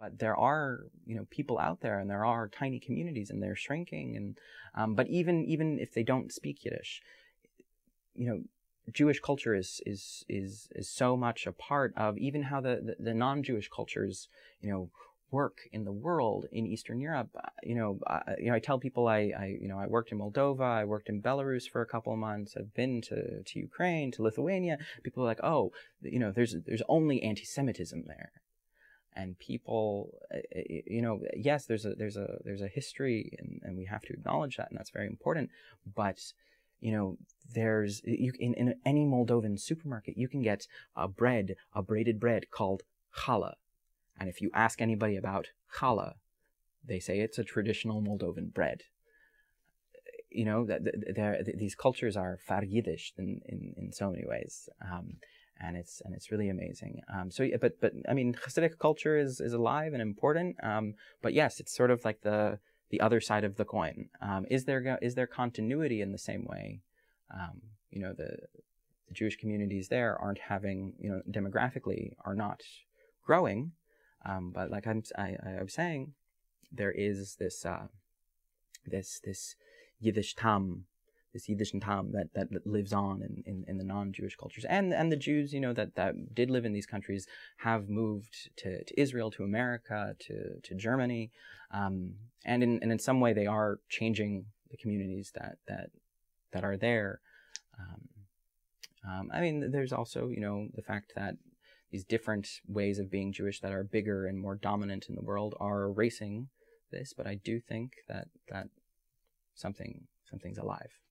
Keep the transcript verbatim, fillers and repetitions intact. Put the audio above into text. But there are, you know, people out there, and there are tiny communities, and they're shrinking. And um, but even even if they don't speak Yiddish, you know, Jewish culture is is is is so much a part of even how the the, the non-Jewish cultures, you know, work in the world in Eastern Europe. You know, I, you know, I tell people I, I you know I worked in Moldova, I worked in Belarus for a couple of months. I've been to to Ukraine, to Lithuania. People are like, oh, you know, there's there's only anti-Semitism there. And people, you know, yes, there's a there's a there's a history, and, and we have to acknowledge that, and that's very important. But, you know, there's you in, in any Moldovan supermarket, you can get a bread, a braided bread called khala, and if you ask anybody about khala, they say it's a traditional Moldovan bread. You know, that these cultures are fargidish in, in in so many ways. Um, And it's and it's really amazing. Um, so, but but I mean, Hasidic culture is is alive and important. Um, but yes, it's sort of like the the other side of the coin. Um, is there is there continuity in the same way? Um, you know, the, the Jewish communities there aren't having, you know, demographically are not growing. Um, but like I'm I, I was saying, there is this uh, this this Yiddish tam. This Yiddish tam that that lives on in, in, in the non-Jewish cultures, and and the Jews, you know, that, that did live in these countries have moved to, to Israel, to America, to to Germany, um, and in and in some way they are changing the communities that that that are there. Um, um, I mean, there's also, you know, the fact that these different ways of being Jewish that are bigger and more dominant in the world are erasing this, but I do think that that something something's alive.